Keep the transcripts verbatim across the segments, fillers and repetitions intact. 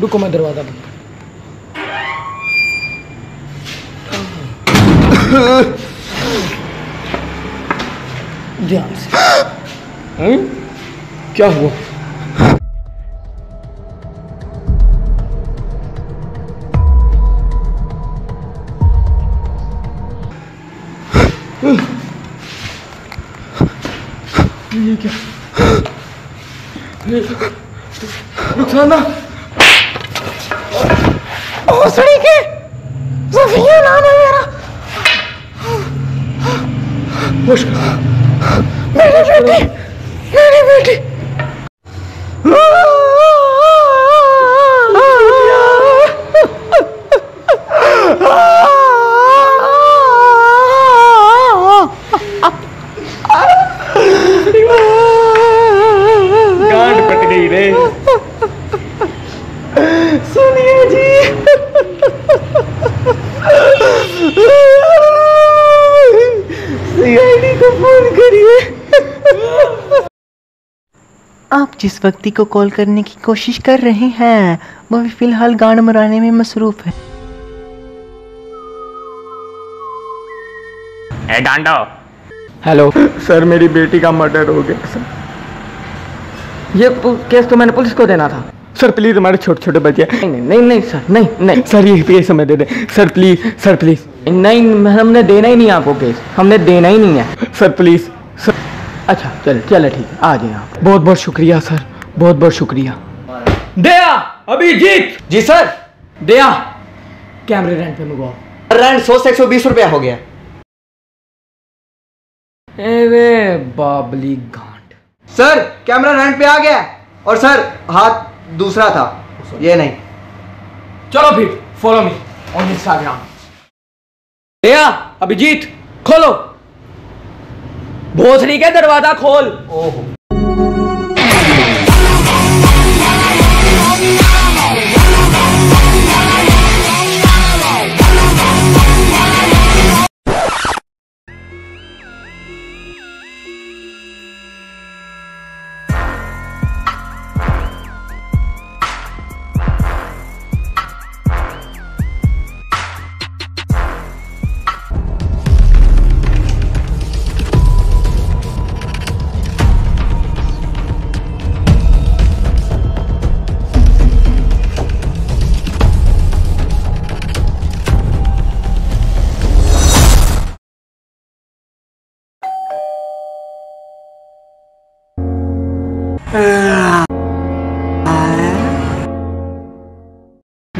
रुको मैं दरवाज़ा बंद ध्यान से। हैं? क्या हुआ? ये क्या? रुकसाना भोसड़ी के ज़फ़िया नाम है मेरा। होश कर मेरी बेटी, मेरी बेटी। आप जिस व्यक्ति को कॉल करने की कोशिश कर रहे हैं वह फिलहाल गांड मराने में मसरूफ है। ए डांडो। हेलो सर, मेरी बेटी का मर्डर हो गया सर। ये केस तो मैंने पुलिस को देना था सर। प्लीज हमारे छोटे छोटे बच्चे। नहीं नहीं नहीं सर, नहीं नहीं सर, ये केस हमें दे दे सर प्लीज, सर प्लीज। नहीं हमने देना ही नहीं आपको केस, हमने देना ही नहीं है सर प्लीज सर। अच्छा चलो चलो ठीक है, आ जाए आप। बहुत बहुत शुक्रिया सर, बहुत बहुत शुक्रिया। दया अभिजीत जी सर। दया कैमरे रेंट पे मंगवाओ। रेंट सौ से एक सौ बीस रुपया हो गया। ए बाबली गांड। सर कैमरा रेंट पे आ गया और सर हाथ दूसरा था ये नहीं। चलो फिर follow me on Instagram. Daya Abhijeet खोलो भोसड़ी के दरवाजा खोल। ओहो।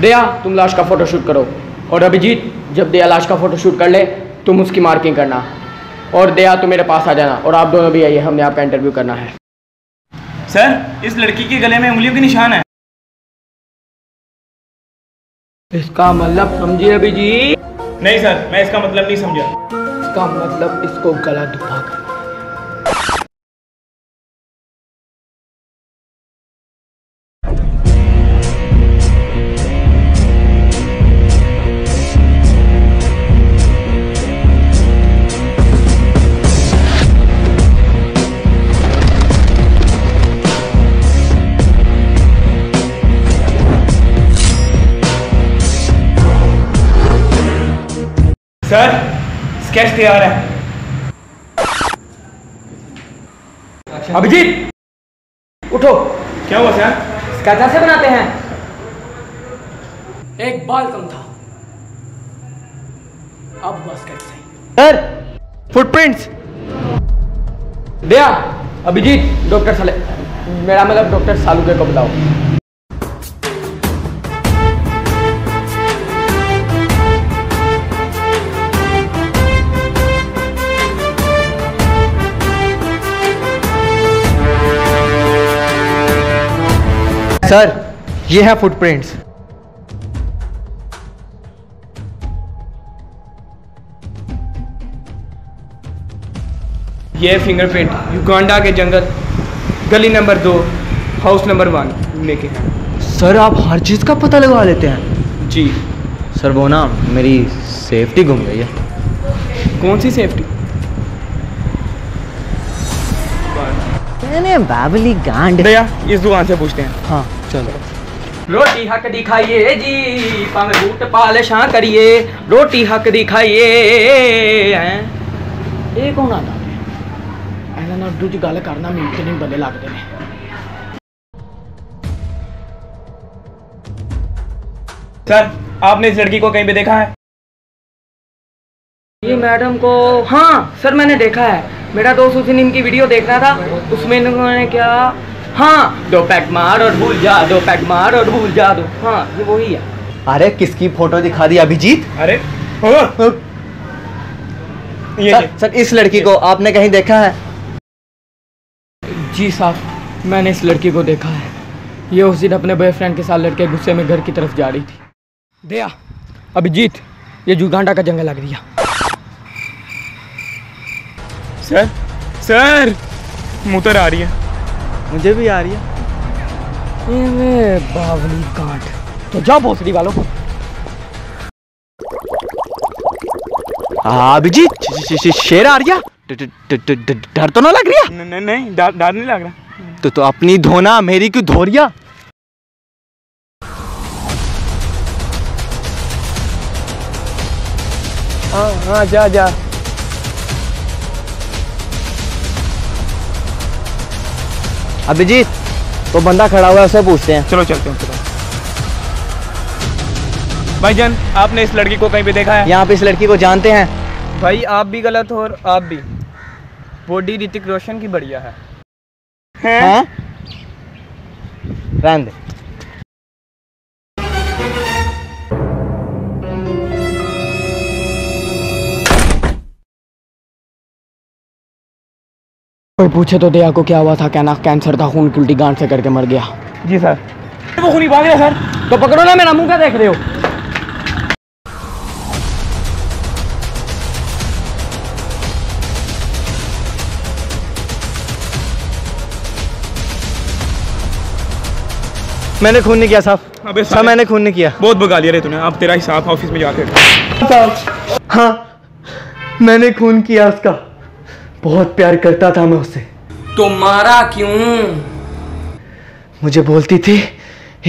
दया तुम लाश का फोटोशूट करो और अभिजीत जब दया लाश का फोटोशूट कर ले तुम उसकी मार्किंग करना और दया तुम मेरे पास आ जाना और आप दोनों भी आइए, हमने आपका इंटरव्यू करना है। सर इस लड़की के गले में उंगलियों के निशान है। इसका मतलब समझे अभिजीत? नहीं सर मैं इसका मतलब नहीं समझा। इसका मतलब इसको गला दुबा कर। सर स्केच तैयार है। अभिजीत उठो। क्या हुआ सर? स्केच ऐसे बनाते हैं। एक बाल कम था अब बस स्केच सही। Sir footprints. Daya Abhijeet doctor साले मेरा मतलब डॉक्टर सालुके को बताओ। सर ये है फुटप्रिंट्स। ये फिंगरप्रिंट युगांडा के जंगल गली नंबर दो हाउस नंबर वन पुणे के हैं। सर आप हर चीज़ का पता लगा लेते हैं। जी सर वो ना मेरी सेफ्टी घूम गई है। कौन सी सेफ्टी? बाबली गांड। भैया इस दुकान से पूछते हैं। हाँ चलो रोटी हक दिखाइए जी, भावे बूट पालिशां करिए, रोटी हक दिखाइए। ये कौन आता इन्होंने उर्दू च गल करना मिनट नहीं बल्ले लगते हैं। सर आपने इस लड़की को कहीं पे देखा है? ये मैडम को हाँ सर मैंने देखा है, मेरा दोस्त उस दिन इनकी वीडियो देख रहा था, उसमें इन्होंने क्या हाँ दो पैक मार और भूल जा, दो पैक मार और भूल जा दो, हाँ ये वही है। अरे किसकी फोटो दिखा दी अभिजीत? अरे ओ, ओ, ये सर, सर इस लड़की को आपने कहीं देखा है? जी साहब मैंने इस लड़की को देखा है, ये उस दिन अपने बॉयफ्रेंड के साथ लड़के गुस्से में घर की तरफ जा रही थी। दया अभिजीत ये जुगांडा का जंगल लग रही है। सर सर मुतर आ रही है, मुझे भी आ रही है बावली काट, तो जाओ भोसड़ी वालों को। अभिजीत शेर आ रही है, डर तो ना लग रही है? नहीं नहीं डर नहीं लग रहा। तो तो अपनी धोना मेरी क्यों धो रही है? हाँ हाँ जा जा। अभिजीत वो बंदा खड़ा हुआ है उसे पूछते हैं। चलो चलते हैं। चलो भाईजान आपने इस लड़की को कहीं पे देखा है? यहाँ पे इस लड़की को जानते हैं? भाई आप भी गलत हो और आप भी, बॉडी ऋतिक रोशन की बढ़िया है। हैं? रहने दे। कोई पूछे तो दया को क्या हुआ था, कहना कैंसर था, खून की उल्टी गांठ से करके मर गया। जी सर। वो खूनी भाग गया सर। तो पकड़ो ना मेरा मुंह, क्या देख रहे हो? मैंने खून नहीं किया साहब। अबे साहब मैंने खून नहीं किया। बहुत बगा लिया रे तूने, अब तेरा हिसाब ऑफिस में जाकर। हाँ मैंने खून किया उसका, बहुत प्यार करता था मैं उसे। तो मारा क्यों? मुझे बोलती थी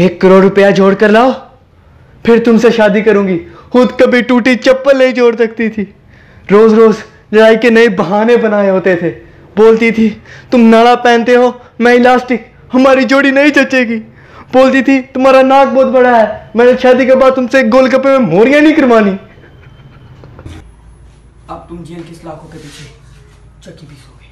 एक करोड़ रुपया जोड़ कर लाओ फिर तुमसे शादी करूंगी, खुद कभी टूटी चप्पल नहीं जोड़ सकती थी। रोज रोज लड़ाई के नए बहाने बनाए होते थे, बोलती थी तुम नाड़ा पहनते हो मैं इलास्टिक, हमारी जोड़ी नहीं जचेगी। बोलती थी तुम्हारा नाक बहुत बड़ा है, मैंने शादी के बाद तुमसे गोलगप्पे में मोरियां नहीं करवानी। अब तुम जेल किस लाखों के पीछे चक्की पीसोगे।